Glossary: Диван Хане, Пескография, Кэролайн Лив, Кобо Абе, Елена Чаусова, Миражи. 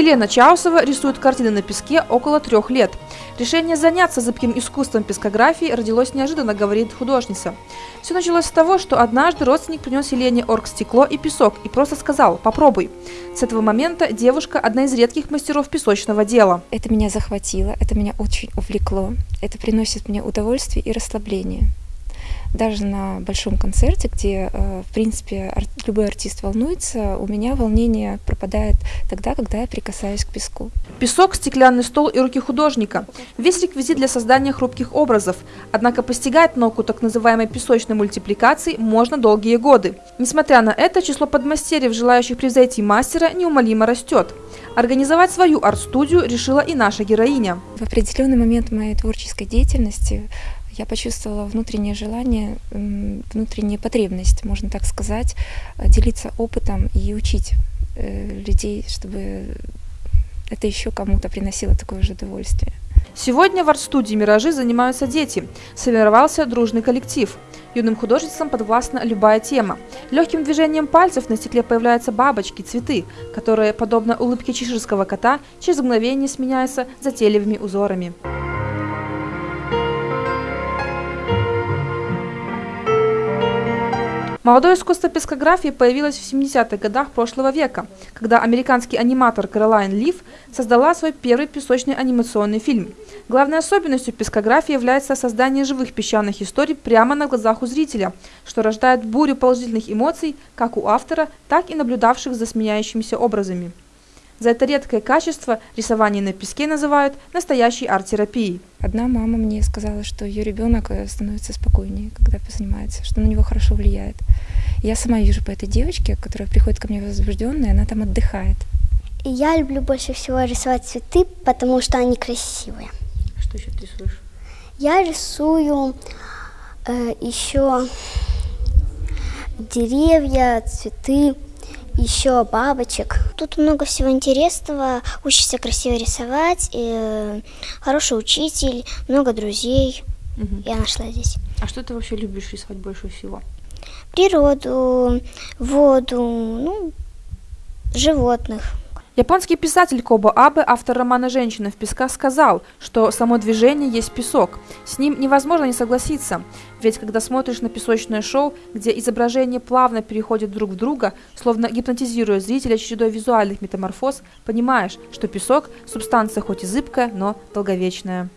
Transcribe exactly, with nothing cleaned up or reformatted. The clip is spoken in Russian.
Елена Чаусова рисует картины на песке около трех лет. Решение заняться зыбким искусством пескографии родилось неожиданно, говорит художница. Все началось с того, что однажды родственник принес Елене оргстекло и песок и просто сказал: «Попробуй». С этого момента девушка одна из редких мастеров песочного дела. Это меня захватило, это меня очень увлекло, это приносит мне удовольствие и расслабление. Даже на большом концерте, где, в принципе, любой артист волнуется, у меня волнение пропадает тогда, когда я прикасаюсь к песку. Песок, стеклянный стол и руки художника – весь реквизит для создания хрупких образов. Однако постигать науку так называемой песочной мультипликации можно долгие годы. Несмотря на это, число подмастерьев, желающих превзойти мастера, неумолимо растет. Организовать свою арт-студию решила и наша героиня. В определенный момент моей творческой деятельности – я почувствовала внутреннее желание, внутреннюю потребность, можно так сказать, делиться опытом и учить людей, чтобы это еще кому-то приносило такое же удовольствие. Сегодня в арт-студии «Миражи» занимаются дети. Сформировался дружный коллектив. Юным художницам подвластна любая тема. Легким движением пальцев на стекле появляются бабочки, цветы, которые, подобно улыбке чеширского кота, через мгновение сменяются затейливыми узорами. Молодое искусство пескографии появилось в семидесятых годах прошлого века, когда американский аниматор Кэролайн Лив создала свой первый песочный анимационный фильм. Главной особенностью пескографии является создание живых песчаных историй прямо на глазах у зрителя, что рождает бурю положительных эмоций как у автора, так и наблюдавших за сменяющимися образами. За это редкое качество рисование на песке называют настоящей арт-терапией. Одна мама мне сказала, что ее ребенок становится спокойнее, когда позанимается, что на него хорошо влияет. Я сама вижу по этой девочке, которая приходит ко мне возбужденная, она там отдыхает. И я люблю больше всего рисовать цветы, потому что они красивые. Что еще ты рисуешь? Я рисую э, еще деревья, цветы. Еще бабочек. Тут много всего интересного. Учишься красиво рисовать. И хороший учитель, много друзей. Угу. Я нашла здесь. А что ты вообще любишь рисовать больше всего? Природу, воду, ну, животных. Японский писатель Кобо Абе, автор романа «Женщина в песках», сказал, что само движение есть песок. С ним невозможно не согласиться, ведь когда смотришь на песочное шоу, где изображения плавно переходят друг в друга, словно гипнотизируя зрителя чередой визуальных метаморфоз, понимаешь, что песок – субстанция хоть и зыбкая, но долговечная.